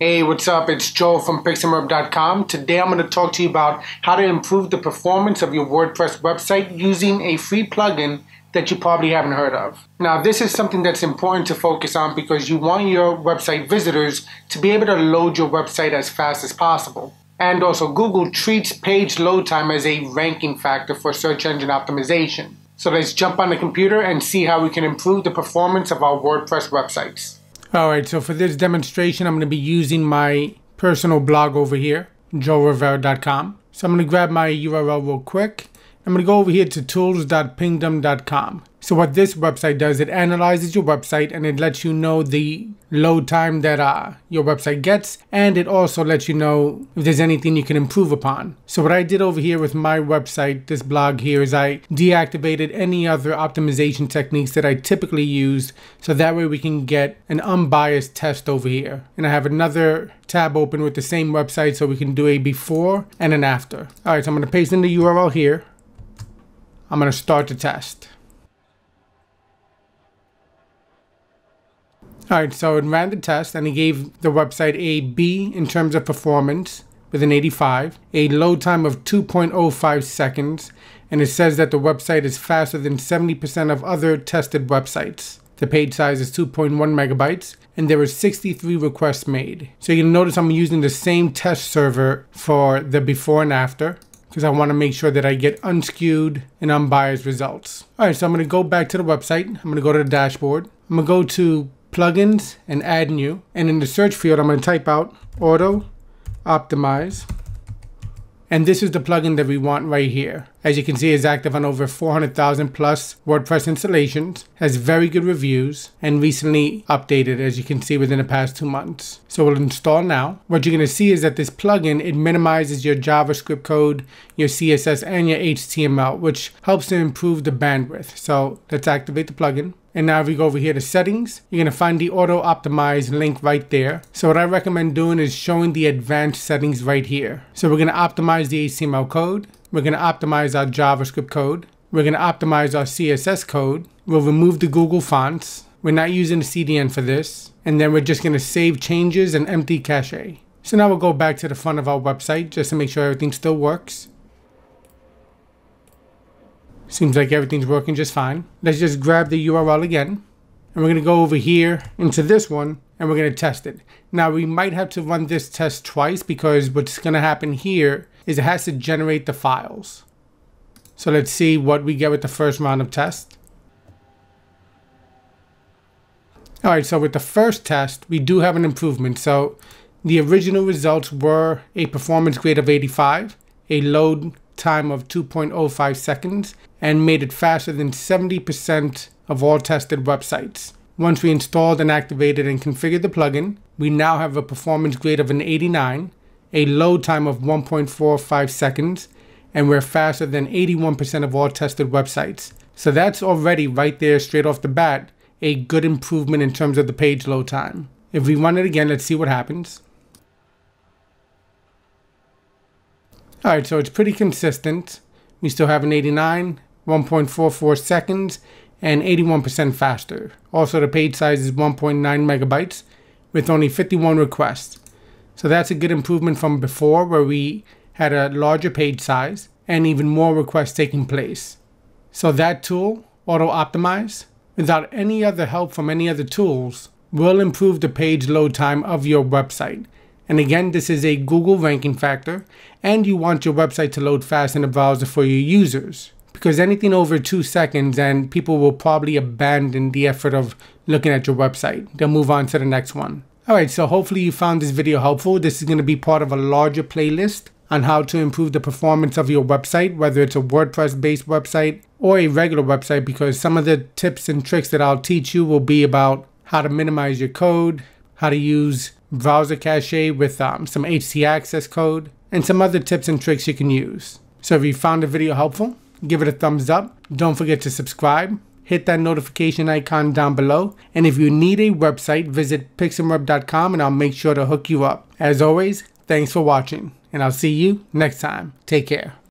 Hey, what's up? It's Joe from PixemWeb.com. Today I'm going to talk to you about how to improve the performance of your WordPress website using a free plugin that you probably haven't heard of. Now, this is something that's important to focus on because you want your website visitors to be able to load your website as fast as possible. And also, Google treats page load time as a ranking factor for search engine optimization. So let's jump on the computer and see how we can improve the performance of our WordPress websites. Alright, so for this demonstration, I'm going to be using my personal blog over here, joerivera.com. So I'm going to grab my URL real quick. I'm going to go over here to tools.pingdom.com. So what this website does, it analyzes your website and it lets you know the load time that your website gets. And it also lets you know if there's anything you can improve upon. So what I did over here with my website, this blog here, is I deactivated any other optimization techniques that I typically use. So that way we can get an unbiased test over here. And I have another tab open with the same website so we can do a before and an after. All right, so I'm going to paste in the URL here. I'm going to start the test. All right, so it ran the test and it gave the website a B in terms of performance with an 85, a load time of 2.05 seconds, and it says that the website is faster than 70% of other tested websites. The page size is 2.1 megabytes, and there were 63 requests made. So you can notice I'm using the same test server for the before and after, because I want to make sure that I get unskewed and unbiased results. All right, so I'm going to go back to the website. I'm going to go to the dashboard. I'm going to go to plugins and add new. And in the search field, I'm going to type out Autoptimize. And this is the plugin that we want right here. As you can see, it's active on over 400,000 plus WordPress installations, has very good reviews, and recently updated, as you can see, within the past 2 months. So we'll install now. What you're going to see is that this plugin, it minimizes your JavaScript code, your CSS, and your HTML, which helps to improve the bandwidth. So let's activate the plugin. And now if we go over here to settings, you're going to find the auto optimize link right there. So what I recommend doing is showing the advanced settings right here. So we're going to optimize the HTML code. We're going to optimize our JavaScript code. We're going to optimize our CSS code. We'll remove the Google fonts. We're not using the CDN for this. And then we're just going to save changes and empty cache. So now we'll go back to the front of our website just to make sure everything still works. Seems like everything's working just fine. Let's just grab the URL again. And we're going to go over here into this one and we're going to test it. Now we might have to run this test twice because what's going to happen here is it has to generate the files. So let's see what we get with the first round of tests. All right, so with the first test, we do have an improvement. So the original results were a performance grade of 85, a load time of 2.05 seconds, and made it faster than 70% of all tested websites. Once we installed and activated and configured the plugin, we now have a performance grade of an 89, a load time of 1.45 seconds, and we're faster than 81% of all tested websites. So that's already right there straight off the bat, a good improvement in terms of the page load time. If we run it again, let's see what happens. All right, so it's pretty consistent. We still have an 89, 1.44 seconds, and 81% faster. Also, the page size is 1.9 megabytes with only 51 requests. So that's a good improvement from before where we had a larger page size and even more requests taking place. So that tool, Auto-Optimize, without any other help from any other tools, will improve the page load time of your website. And again, this is a Google ranking factor, and you want your website to load fast in the browser for your users, because anything over 2 seconds and people will probably abandon the effort of looking at your website. They'll move on to the next one. All right, so hopefully you found this video helpful. This is going to be part of a larger playlist on how to improve the performance of your website, whether it's a WordPress-based website or a regular website, because some of the tips and tricks that I'll teach you will be about how to minimize your code, how to use browser cache with some HT access code, and some other tips and tricks you can use. So if you found the video helpful, give it a thumbs up. Don't forget to subscribe. Hit that notification icon down below. And if you need a website, visit pixemweb.com and I'll make sure to hook you up. As always, thanks for watching and I'll see you next time. Take care.